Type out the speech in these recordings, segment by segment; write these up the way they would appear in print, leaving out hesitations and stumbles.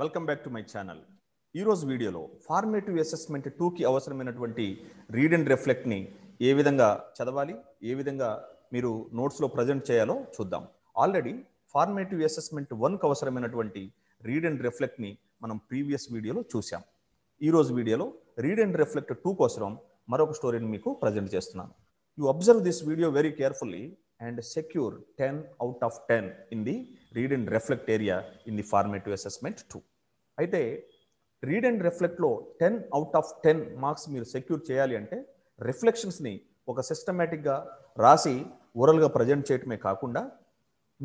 Welcome back to my channel. ఈ రోజు వీడియోలో ఫార్మేటివ్ అసెస్మెంట్ 2 కి అవసరమైనటువంటి రీడ్ అండ్ రిఫ్లెక్ట్ ని ఏ విధంగా చదవాలి, ఏ విధంగా మీరు నోట్స్ లో ప్రెజెంట్ చేయాలో చూద్దాం. ఆల్రెడీ ఫార్మేటివ్ అసెస్మెంట్ 1 కి అవసరమైనటువంటి రీడ్ అండ్ రిఫ్లెక్ట్ ని మనం ప్రీవియస్ వీడియోలో చూసాం. ఈ రోజు వీడియోలో రీడ్ అండ్ రిఫ్లెక్ట్ 2 కోసం మరొక స్టోరీని మీకు ప్రెజెంట్ చేస్తున్నాను. You observe this video very carefully and secure 10 out of 10 in the read and reflect area in the formative assessment 2. అయితే read and reflect లో 10 out of 10 marks మీరు సెక్యూర్ చేయాలి అంటే రిఫ్లెక్షన్స్ ని ఒక సిస్టమేటిక్ గా రాసి ఓరల్ గా ప్రజెంట్ చేయటమే కాకుండా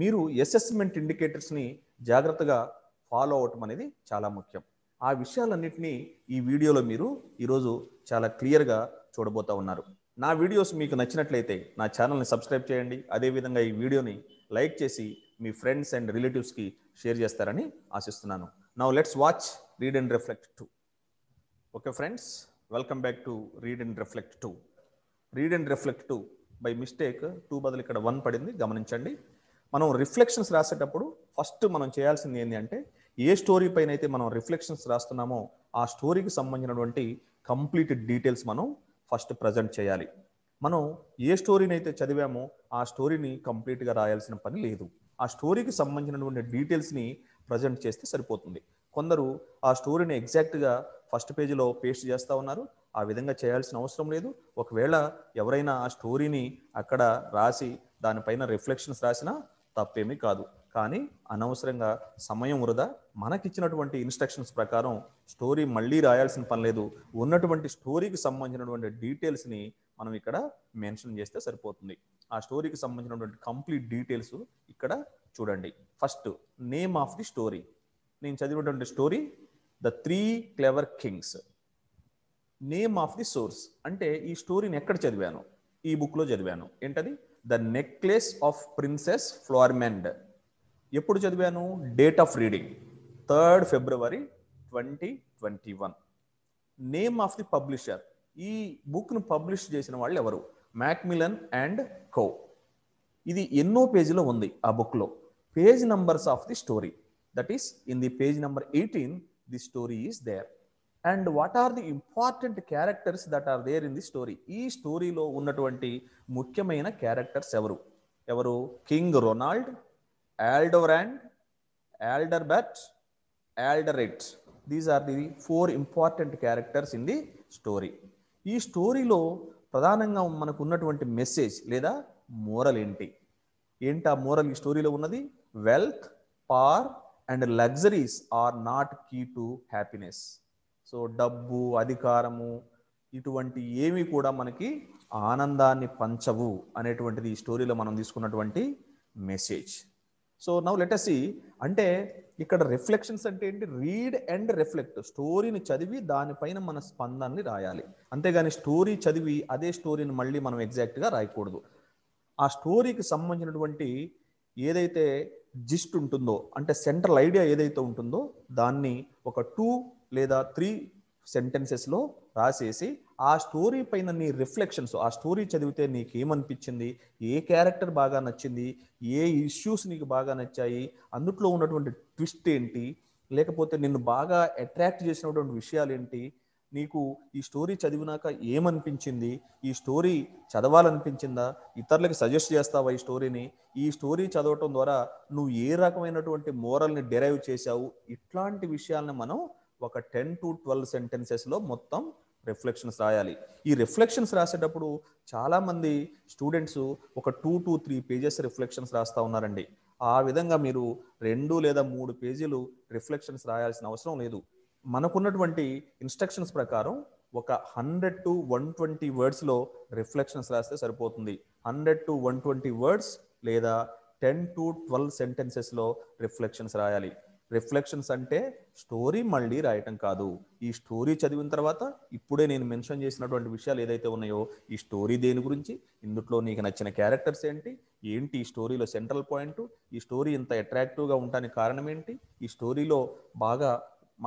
మీరు అసెస్మెంట్ ఇండికేటర్స్ ని జాగ్రత్తగా ఫాలో అవటం అనేది చాలా ముఖ్యం. ఆ విషయాలన్నిటిని ఈ వీడియోలో మీరు ఈరోజు చాలా క్లియర్ గా చూడబోతా ఉన్నారు. నా వీడియోస్ మీకు నచ్చినట్లయితే నా ఛానల్ని సబ్స్క్రైబ్ చేయండి. అదేవిధంగా ఈ వీడియోని లైక్ చేసి మీ ఫ్రెండ్స్ అండ్ రిలేటివ్స్కి షేర్ చేస్తారని ఆశిస్తున్నాను. Now let's watch read and reflect 2. Okay friends, welcome back to read and reflect 2. Read and reflect 2 by mistake 2 బదులు ఇక్కడ 1 పడింది, గమనించండి. మనం రిఫ్లెక్షన్స్ రాసేటప్పుడు ఫస్ట్ మనం చేయాల్సింది ఏంటి అంటే ఏ స్టోరీ పైన అయితే మనం రిఫ్లెక్షన్స్ రాస్తున్నామో ఆ స్టోరీకి సంబంధించినటువంటి కంప్లీట్ డీటెయిల్స్ మనం ఫస్ట్ ప్రజెంట్ చేయాలి. మనం ఏ స్టోరీని అయితే చదివామో ఆ స్టోరీని కంప్లీట్గా రాయాల్సిన పని లేదు. ఆ స్టోరీకి సంబంధించినటువంటి డీటెయిల్స్ని ప్రజెంట్ చేస్తే సరిపోతుంది. కొందరు ఆ స్టోరీని ఎగ్జాక్ట్గా ఫస్ట్ పేజీలో పేస్ట్ చేస్తూ ఉన్నారు. ఆ విధంగా చేయాల్సిన అవసరం లేదు. ఒకవేళ ఎవరైనా ఆ స్టోరీని అక్కడ రాసి దానిపైన రిఫ్లెక్షన్స్ రాసినా తప్పేమీ కాదు. కానీ అనవసరంగా సమయం వృధా. మనకిచ్చినటువంటి ఇన్స్ట్రక్షన్స్ ప్రకారం స్టోరీ మళ్ళీ రాయాల్సిన పని లేదు. ఉన్నటువంటి స్టోరీకి సంబంధించినటువంటి డీటెయిల్స్ని మనం ఇక్కడ మెన్షన్ చేస్తే సరిపోతుంది. ఆ స్టోరీకి సంబంధించినటువంటి కంప్లీట్ డీటెయిల్స్ ఇక్కడ చూడండి. First name of the story. నేను చదివినటువంటి story the 3 clever kings. Name of the source అంటే ఈ స్టోరీని ఎక్కడ చదివాను, ఈ బుక్లో చదివాను. ఏంటది? The necklace of princess Fiorimonde. ఎప్పుడు చదివాను? Date of reading 3rd February 2021. Name of the publisher. ఈ బుక్ను పబ్లిష్ చేసిన వాళ్ళు ఎవరు? Macmillan and co. ఇది ఎన్నో పేజీలో ఉంది ఆ బుక్లో? Page numbers of the story, that is in the page number 18 the story is there. And what are the important characters that are there in the story. ఈ స్టోరీలో ఉన్నటువంటి ముఖ్యమైన క్యారెక్టర్స్ ఎవరు ఎవరు? King Ronald, Aldoran, Alderbert, Alderate. These are the 4 important characters in the story. ఈ స్టోరీలో ప్రధానంగా మనకు ఉన్నటువంటి మెసేజ్ లేదా మోరల్ ఏంటి? ఆ మోరల్ ఈ స్టోరీలో ఉన్నది wealth, power and luxuries are not key to happiness. So డబ్బు, అధికారము ఇటువంటి ఏవి కూడా మనకి ఆనందాన్ని పంచవు అనేటువంటిది ఈ స్టోరీలో మనం తీసుకున్నటువంటి message. So now let us see. అంటే ఇక్కడ రిఫ్లెక్షన్స్ అంటే ఏంటి? Read and reflect. స్టోరీని చదివి దానిపైన మన స్పందనని రాయాలి. అంతేగాని స్టోరీ చదివి అదే స్టోరీని మళ్ళీ మనం ఎగ్జాక్ట్గా రాయకూడదు. ఆ స్టోరీకి సంబంధించినటువంటి ఏదైతే జిస్ట్ ఉంటుందో అంటే సెంట్రల్ ఐడియా ఏదైతే ఉంటుందో దాన్ని ఒక 2 లేదా 3 సెంటెన్సెస్లో రాసేసి ఆ స్టోరీ పైన నీ రిఫ్లెక్షన్స్, ఆ స్టోరీ చదివితే నీకేమనిపించింది, ఏ క్యారెక్టర్ బాగా నచ్చింది, ఏ ఇష్యూస్ నీకు బాగా నచ్చాయి, అందుట్లో ఉన్నటువంటి ట్విస్ట్ ఏంటి, లేకపోతే నిన్ను బాగా అట్రాక్ట్ చేసినటువంటి విషయాలు ఏంటి, నీకు ఈ స్టోరీ చదివినాక ఏమనిపించింది, ఈ స్టోరీ చదవాలనిపించిందా, ఇతరులకి సజెస్ట్ చేస్తావా ఈ స్టోరీని, ఈ స్టోరీ చదవటం ద్వారా నువ్వు ఏ రకమైనటువంటి మోరల్ని డెరైవ్ చేశావు, ఇట్లాంటి విషయాలను మనం ఒక 10 to 12 సెంటెన్సెస్లో మొత్తం రిఫ్లెక్షన్స్ రాయాలి. ఈ రిఫ్లెక్షన్స్ రాసేటప్పుడు చాలామంది స్టూడెంట్స్ ఒక 2 to 3 పేజెస్ రిఫ్లెక్షన్స్ రాస్తూ ఉన్నారండి. ఆ విధంగా మీరు 2 లేదా 3 పేజీలు రిఫ్లెక్షన్స్ రాయాల్సిన అవసరం లేదు. మనకున్నటువంటి ఇన్స్ట్రక్షన్స్ ప్రకారం ఒక 100 to 120 వర్డ్స్లో రిఫ్లెక్షన్స్ రాస్తే సరిపోతుంది. 100 to 120 వర్డ్స్ లేదా 10 to 12 సెంటెన్సెస్లో రిఫ్లెక్షన్స్ రాయాలి. రిఫ్లెక్షన్స్ అంటే స్టోరీ మళ్ళీ రాయటం కాదు. ఈ స్టోరీ చదివిన తర్వాత ఇప్పుడే నేను మెన్షన్ చేసినటువంటి విషయాలు ఏదైతే ఉన్నాయో ఈ స్టోరీ దేని గురించి, ఇందులో నీకు నచ్చిన క్యారెక్టర్స్ ఏంటి ఈ స్టోరీలో సెంట్రల్ పాయింట్, ఈ స్టోరీ ఇంత అట్రాక్టివ్గా ఉండడానికి కారణం ఏంటి, ఈ స్టోరీలో బాగా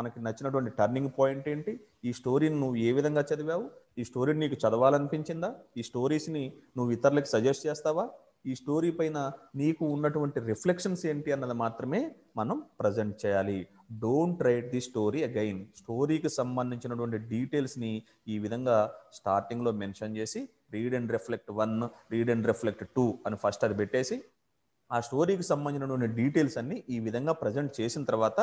మనకి నచ్చినటువంటి టర్నింగ్ పాయింట్ ఏంటి, ఈ స్టోరీని నువ్వు ఏ విధంగా చదివావు, ఈ స్టోరీని నీకు చదవాలనిపించిందా, ఈ స్టోరీస్ని నువ్వు ఇతరులకు సజెస్ట్ చేస్తావా, ఈ స్టోరీ పైన నీకు ఉన్నటువంటి రిఫ్లెక్షన్స్ ఏంటి అన్నది మాత్రమే మనం ప్రజెంట్ చేయాలి. Don't write the story again. స్టోరీకి సంబంధించినటువంటి డీటెయిల్స్ని ఈ విధంగా స్టార్టింగ్లో మెన్షన్ చేసి read and reflect 1, read and reflect 2 అని ఫస్ట్ అది పెట్టేసి ఆ స్టోరీకి సంబంధించినటువంటి డీటెయిల్స్ అన్ని ఈ విధంగా ప్రజెంట్ చేసిన తర్వాత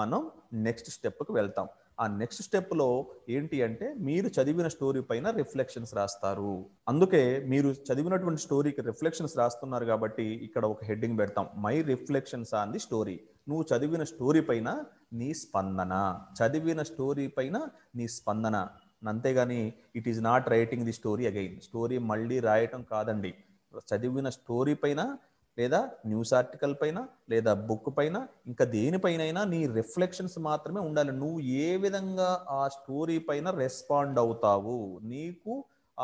మనం నెక్స్ట్ స్టెప్కి వెళ్తాం. ఆ నెక్స్ట్ స్టెప్లో ఏంటి అంటే మీరు చదివిన స్టోరీ పైన రిఫ్లెక్షన్స్ రాస్తారు. అందుకే మీరు చదివినటువంటి స్టోరీకి రిఫ్లెక్షన్స్ రాస్తున్నారు కాబట్టి ఇక్కడ ఒక హెడ్డింగ్ పెడతాం, my reflections on the story. నువ్వు చదివిన స్టోరీ పైన నీ స్పందన, చదివిన స్టోరీ పైన నీ స్పందన. అంతేగాని it is not writing the story again, story మళ్ళీ రాయటం కాదండి. చదివిన స్టోరీ పైన లేదా న్యూస్ ఆర్టికల్ పైన లేదా బుక్ పైన ఇంకా దేనిపైనైనా నీ రిఫ్లెక్షన్స్ మాత్రమే ఉండాలి. నువ్వు ఏ విధంగా ఆ స్టోరీ పైన రెస్పాండ్ అవుతావు, నీకు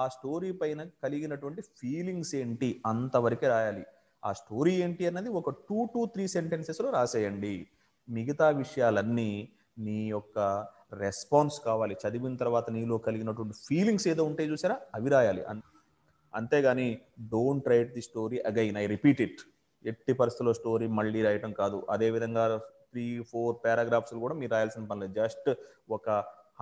ఆ స్టోరీ పైన కలిగినటువంటి ఫీలింగ్స్ ఏంటి, అంతవరకే రాయాలి. ఆ స్టోరీ ఏంటి అన్నది ఒక 2 to 3 సెంటెన్సెస్లో రాసేయండి. మిగతా విషయాలన్నీ నీ యొక్క రెస్పాన్స్ కావాలి. చదివిన తర్వాత నీలో కలిగినటువంటి ఫీలింగ్స్ ఏదో ఉంటాయి చూసారా, అవి రాయాలి. అంతేగాని don't write the story again, I repeat it. ఎట్టి పరిస్థితుల్లో స్టోరీ మళ్ళీ రాయటం కాదు. అదేవిధంగా 3-4 పారాగ్రాఫ్స్ కూడా మీరు రాయాల్సిన పని లేదు. జస్ట్ ఒక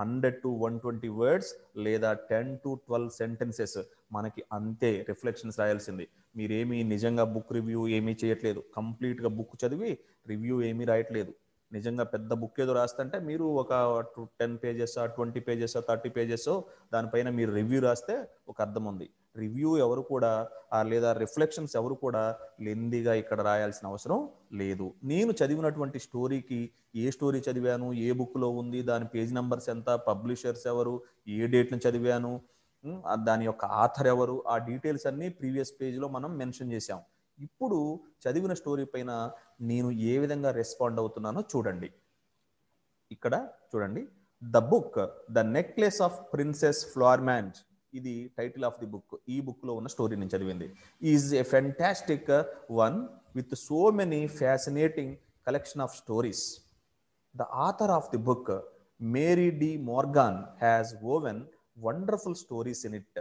100 to 120 వర్డ్స్ లేదా 10 to 12 సెంటెన్సెస్ మనకి అంతే రిఫ్లెక్షన్స్ రాయాల్సింది. మీరేమీ నిజంగా బుక్ రివ్యూ ఏమీ చేయట్లేదు, కంప్లీట్గా బుక్ చదివి రివ్యూ ఏమీ రాయట్లేదు. నిజంగా పెద్ద బుక్ ఏదో రాస్తంటే మీరు ఒక 10 pages, 20 pages, 30 pages దానిపైన మీరు రివ్యూ రాస్తే ఒక అర్థం ఉంది. రివ్యూ ఎవరు కూడా లేదా రిఫ్లెక్షన్స్ ఎవరు కూడా లెందీగా ఇక్కడ రాయాల్సిన అవసరం లేదు. నేను చదివినటువంటి స్టోరీకి ఏ స్టోరీ చదివాను, ఏ బుక్లో ఉంది, దాని పేజ్ నెంబర్స్ ఎంత, పబ్లిషర్స్ ఎవరు, ఏ డేట్ను చదివాను, దాని యొక్క ఆథర్ ఎవరు, ఆ డీటెయిల్స్ అన్నీ ప్రీవియస్ పేజ్లో మనం మెన్షన్ చేసాం. ఇప్పుడు చదివిన స్టోరీ పైన నేను ఏ విధంగా రెస్పాండ్ అవుతున్నానో చూడండి. ఇక్కడ చూడండి, the book the necklace of princess Fiorimonde, ఇది టైటిల్ ఆఫ్ ది బుక్. ఈ బుక్లో ఉన్న స్టోరీ నేను చదివింది. Is a fantastic one with so many fascinating collection of stories. The author of the book Mary D Morgan has woven wonderful stories in it.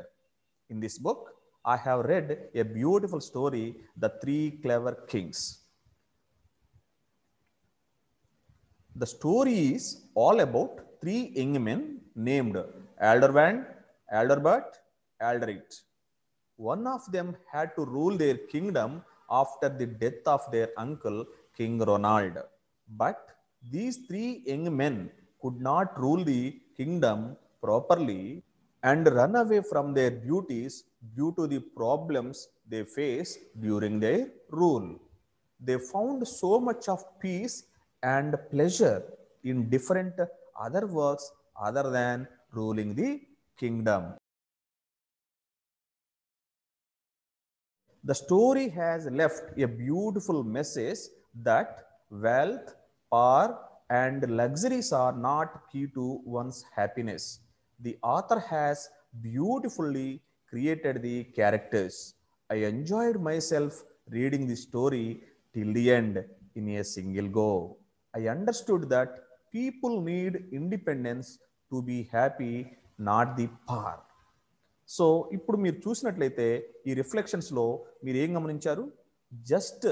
In this book I have read a beautiful story, The Three Clever Kings. The story is all about 3 young men named Aldebrand, Adelbert, Aldrich. One of them had to rule their kingdom after the death of their uncle, King Ronald. But these 3 young men could not rule the kingdom properly and run away from their duties due to the problems they faced during their rule. They found so much of peace and pleasure in different other works other than ruling the kingdom. The story has left a beautiful message that wealth, power, and luxuries are not key to one's happiness. The author has beautifully created the characters. I enjoyed myself reading the story till the end in a single go. I understood that people need independence to be happy, not the power. So, ఇప్పుడు మీరు చూసినట్లయితే ఈ రిఫ్లెక్షన్స్లో మీరు ఏం గమనించారు? Just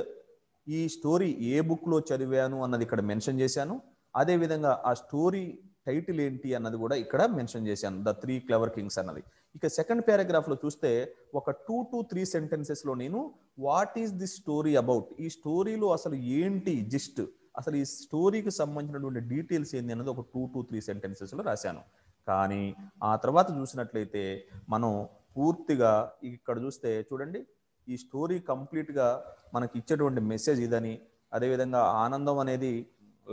ఈ story ఏ బుక్లో చదివాను అన్నది ఇక్కడ మెన్షన్ చేశాను. అదేవిధంగా ఆ స్టోరీ టైటిల్ ఏంటి అన్నది కూడా ఇక్కడ మెన్షన్ చేశాను, ద 3 క్లెవర్ కింగ్స్ అన్నది. ఇక సెకండ్ పారాగ్రాఫ్లో చూస్తే ఒక 2 to 3 సెంటెన్సెస్లో నేను what is this story about, ఈ స్టోరీలో అసలు ఏంటి జిస్ట్, అసలు ఈ స్టోరీకి సంబంధించినటువంటి డీటెయిల్స్ ఏంటి అన్నది ఒక 2 to 3 సెంటెన్సెస్లో రాశాను. కానీ ఆ తర్వాత చూసినట్లయితే మనం పూర్తిగా ఇక్కడ చూస్తే చూడండి, ఈ స్టోరీ కంప్లీట్గా మనకి ఇచ్చేటువంటి మెసేజ్ ఇదని, అదేవిధంగా ఆనందం అనేది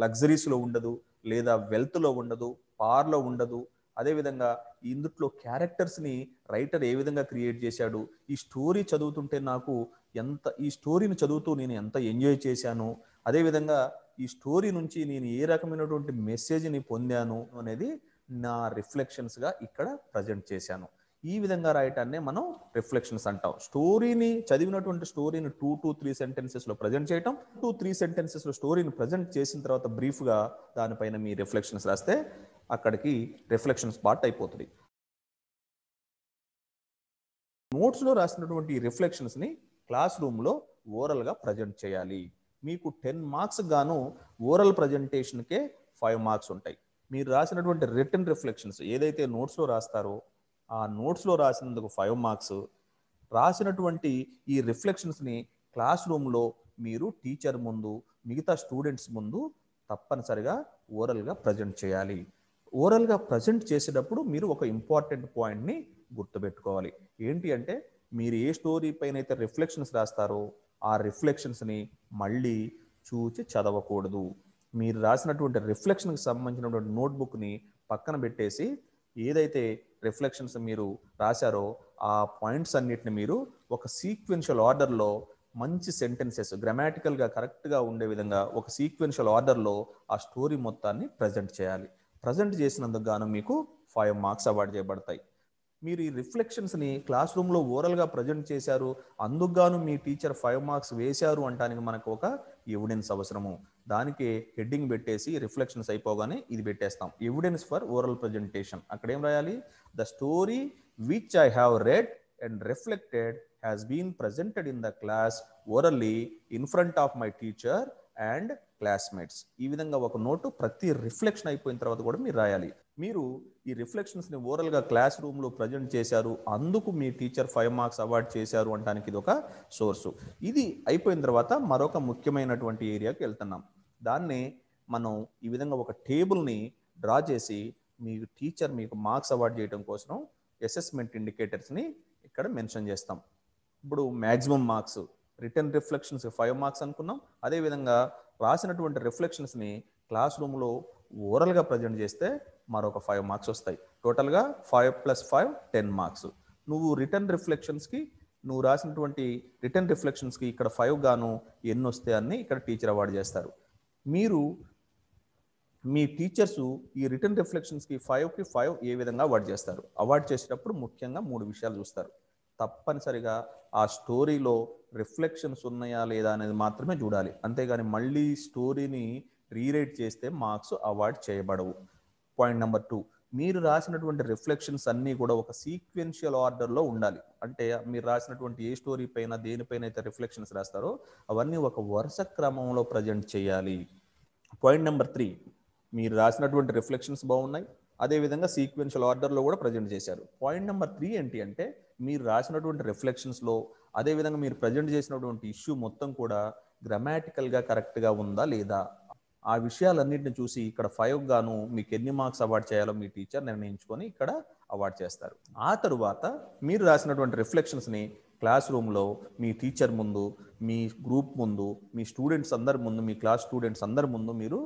లగ్జరీస్లో ఉండదు లేదా వెల్త్లో ఉండదు, పార్లో ఉండదు. అదేవిధంగా ఇందుట్లో క్యారెక్టర్స్ని రైటర్ ఏ విధంగా క్రియేట్ చేశాడు, ఈ స్టోరీ చదువుతుంటే నాకు ఎంత, ఈ స్టోరీని చదువుతూ నేను ఎంత ఎంజాయ్ చేశాను, అదేవిధంగా ఈ స్టోరీ నుంచి నేను ఏ రకమైనటువంటి మెసేజ్ని పొందాను అనేది నా రిఫ్లెక్షన్స్గా ఇక్కడ ప్రజెంట్ చేశాను. ఈ విధంగా రాయటాన్నే మనం రిఫ్లెక్షన్స్ అంటాం. స్టోరీని చదివినటువంటి స్టోరీని 2 to 3 సెంటెన్సెస్లో ప్రజెంట్ చేయటం, 2-3 సెంటెన్సెస్లో స్టోరీని ప్రజెంట్ చేసిన తర్వాత బ్రీఫ్గా దానిపైన మీ రిఫ్లెక్షన్స్ రాస్తే అక్కడికి రిఫ్లెక్షన్స్ పార్ట్ అయిపోతుంది. నోట్స్లో రాసినటువంటి రిఫ్లెక్షన్స్ని క్లాస్ రూమ్లో ఓరల్గా ప్రజెంట్ చేయాలి. మీకు 10 మార్క్స్ గాను ఓరల్ ప్రజెంటేషన్ కే 5 మార్క్స్ ఉంటాయి. మీరు రాసినటువంటి రిటన్ రిఫ్లెక్షన్స్ ఏదైతే నోట్స్ లో రాస్తారో ఆ నోట్స్ లో రాసినందుకు 5 మార్క్స్. రాసినటువంటి ఈ రిఫ్లెక్షన్స్ ని క్లాస్ రూమ్ లో మీరు టీచర్ ముందు మిగతా స్టూడెంట్స్ ముందు తప్పనిసరిగా ఓరల్ గా ప్రజెంట్ చేయాలి. ఓరల్ గా ప్రజెంట్ చేసేటప్పుడు మీరు ఒక ఇంపార్టెంట్ పాయింట్ ని గుర్తుపెట్టుకోవాలి. ఏంటి అంటే మీరు ఏ స్టోరీ పైన అయితే రిఫ్లెక్షన్స్ రాస్తారో ఆ రిఫ్లెక్షన్స్ ని మళ్ళీ చూచి చదవకూడదు. మీరు రాసినటువంటి రిఫ్లెక్షన్కి సంబంధించినటువంటి నోట్బుక్ని పక్కన పెట్టేసి ఏదైతే రిఫ్లెక్షన్స్ మీరు రాశారో ఆ పాయింట్స్ అన్నిటిని మీరు ఒక సీక్వెన్షియల్ ఆర్డర్లో మంచి సెంటెన్సెస్ గ్రామాటికల్గా కరెక్ట్గా ఉండే విధంగా ఒక సీక్వెన్షియల్ ఆర్డర్లో ఆ స్టోరీ మొత్తాన్ని ప్రజెంట్ చేయాలి. ప్రజెంట్ చేసినందుకు గాను మీకు 5 మార్క్స్ అవార్డ్ చేయబడతాయి. మీరు ఈ రిఫ్లెక్షన్స్ని క్లాస్ రూమ్లో ఓరల్గా ప్రజెంట్ చేశారు అందుకు గాను మీ టీచర్ 5 మార్క్స్ వేశారు అంటానికి మనకు ఒక ఎవిడెన్స్ అవసరము. దానికి హెడ్డింగ్ పెట్టేసి రిఫ్లెక్షన్స్ అయిపోగానే ఇది పెట్టేస్తాం, ఎవిడెన్స్ ఫర్ ఓరల్ ప్రజెంటేషన్. అక్కడ ఏం రాయాలి? The story which I have read and reflected has been presented in the class orally in front of my teacher and classmates. ఈ విధంగా ఒక నోటు ప్రతి రిఫ్లెక్షన్ అయిపోయిన తర్వాత కూడా మీరు రాయాలి. మీరు ఈ రిఫ్లెక్షన్స్ని ఓరల్గా క్లాస్ రూమ్లో ప్రజెంట్ చేశారు అందుకు మీ టీచర్ 5 మార్క్స్ అవార్డ్ చేశారు అంటానికి ఇది ఒక సోర్సు. ఇది అయిపోయిన తర్వాత మరొక ముఖ్యమైనటువంటి ఏరియాకి వెళ్తున్నాం. దాన్ని మనం ఈ విధంగా ఒక టేబుల్ని డ్రా చేసి మీ టీచర్ మీకు మార్క్స్ అవార్డ్ చేయడం కోసం అసెస్మెంట్ ఇండికేటర్స్ని ఇక్కడ మెన్షన్ చేస్తాం. ఇప్పుడు maximum marks written reflections 5 marks అనుకున్నాం. అదేవిధంగా రాసినటువంటి రిఫ్లెక్షన్స్ని క్లాస్ రూమ్లో ఓరల్గా ప్రజెంట్ చేస్తే మరొక 5 మార్క్స్ వస్తాయి. టోటల్గా 5 + 5 10 మార్క్స్. నువ్వు రాసినటువంటి రిటర్న్ రిఫ్లెక్షన్స్కి ఇక్కడ 5 గాను ఎన్ని వస్తాయని ఇక్కడ టీచర్ అవార్డు చేస్తారు. మీరు మీ టీచర్స్ ఈ రిటర్న్ రిఫ్లెక్షన్స్కి 5కి 5 ఏ విధంగా అవార్డు చేస్తారు? అవార్డు చేసేటప్పుడు ముఖ్యంగా 3 విషయాలు చూస్తారు. తప్పనిసరిగా ఆ స్టోరీలో రిఫ్లెక్షన్స్ ఉన్నాయా లేదా అనేది మాత్రమే చూడాలి. అంతేగాని మళ్ళీ స్టోరీని రీరైట్ చేస్తే మార్క్స్ అవార్డ్ చేయబడవు. పాయింట్ నెంబర్ 2, మీరు రాసినటువంటి రిఫ్లెక్షన్స్ అన్నీ కూడా ఒక సీక్వెన్షియల్ ఆర్డర్లో ఉండాలి. అంటే మీరు రాసినటువంటి ఏ స్టోరీ పైన దేనిపైన అయితే రిఫ్లెక్షన్స్ రాస్తారో అవన్నీ ఒక వరుస క్రమంలో ప్రజెంట్ చేయాలి. పాయింట్ నెంబర్ 3, మీరు రాసినటువంటి రిఫ్లెక్షన్స్ బాగున్నాయి, అదేవిధంగా సీక్వెన్షియల్ ఆర్డర్లో కూడా ప్రజెంట్ చేశారు. పాయింట్ నెంబర్ 3 ఏంటి అంటే మీరు రాసినటువంటి రిఫ్లెక్షన్స్లో అదేవిధంగా మీరు ప్రజెంట్ చేసినటువంటి ఇష్యూ మొత్తం కూడా గ్రామాటికల్గా కరెక్ట్గా ఉందా లేదా. ఆ విషయాలన్నింటిని చూసి ఇక్కడ 5 గాను మీకు ఎన్ని మార్క్స్ అవార్డ్ చేయాలో మీ టీచర్ నిర్ణయించుకొని ఇక్కడ అవార్డ్ చేస్తారు. ఆ తరువాత మీరు రాసినటువంటి రిఫ్లెక్షన్స్ని క్లాస్ రూమ్లో మీ టీచర్ ముందు మీ గ్రూప్ ముందు మీ స్టూడెంట్స్ అందరి ముందు మీ క్లాస్ స్టూడెంట్స్ అందరి ముందు మీరు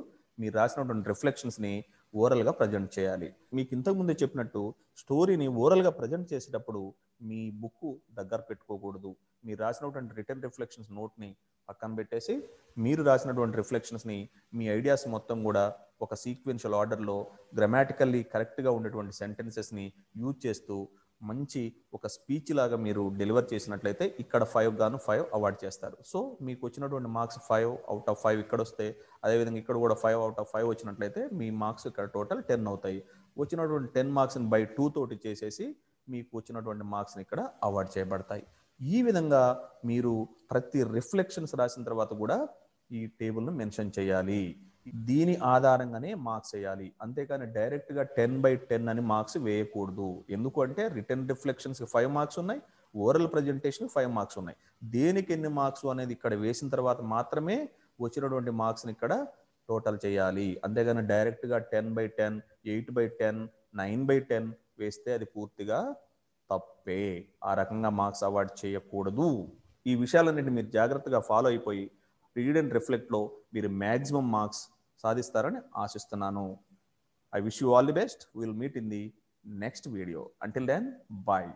రాసినటువంటి రిఫ్లెక్షన్స్ని ఓరల్గా ప్రజెంట్ చేయాలి. మీకు ఇంతకుముందే చెప్పినట్టు స్టోరీని ఓరల్గా ప్రజెంట్ చేసేటప్పుడు మీ బుక్ దగ్గర పెట్టుకోకూడదు. మీరు రాసినటువంటి రిటర్న్ రిఫ్లెక్షన్స్ నోట్ని పక్కన పెట్టేసి మీరు రాసినటువంటి రిఫ్లెక్షన్స్ని మీ ఐడియాస్ మొత్తం కూడా ఒక సీక్వెన్షియల్ ఆర్డర్లో గ్రామాటికల్లీ కరెక్ట్గా ఉండేటువంటి సెంటెన్సెస్ని యూజ్ చేస్తూ మంచి ఒక స్పీచ్ లాగా మీరు డెలివర్ చేసినట్లయితే ఇక్కడ 5 గాను 5 అవార్డ్ చేస్తారు. సో మీకు వచ్చినటువంటి మార్క్స్ 5 ఔట్ ఆఫ్ 5 ఇక్కడ వస్తే అదేవిధంగా ఇక్కడ కూడా 5 ఔట్ ఆఫ్ 5 వచ్చినట్లయితే మీ మార్క్స్ ఇక్కడ టోటల్ 10 అవుతాయి. వచ్చినటువంటి 10 మార్క్స్ని బై 2 తోటి చేసేసి మీకు వచ్చినటువంటి మార్క్స్ని ఇక్కడ అవార్డ్ చేయబడతాయి. ఈ విధంగా మీరు ప్రతి రిఫ్లెక్షన్స్ రాసిన తర్వాత కూడా ఈ టేబుల్ను మెన్షన్ చేయాలి. దీని ఆధారంగానే మార్క్స్ వేయాలి. అంతేకాని డైరెక్ట్గా 10 / 10 అని మార్క్స్ వేయకూడదు. ఎందుకంటే రిటర్న్ రిఫ్లెక్షన్స్కి 5 మార్క్స్ ఉన్నాయి, ఓరల్ ప్రజెంటేషన్కి 5 మార్క్స్ ఉన్నాయి. దేనికి ఎన్ని మార్క్స్ అనేది ఇక్కడ వేసిన తర్వాత మాత్రమే వచ్చినటువంటి మార్క్స్ని ఇక్కడ టోటల్ చేయాలి. అంతేగాని డైరెక్ట్గా 10 / 10 8 / 10 9 / 10 వేస్తే అది పూర్తిగా తప్పే. ఆ రకంగా మార్క్స్ అవార్డ్ చేయకూడదు. ఈ విషయాలన్నింటినీ మీరు జాగ్రత్తగా ఫాలో అయిపోయి రీడ్ అండ్ రిఫ్లెక్ట్లో మీరు మ్యాక్సిమం మార్క్స్ సాధిస్తారని ఆశిస్తున్నాను. I wish you all the best. Will meet in the next video. Until then bye.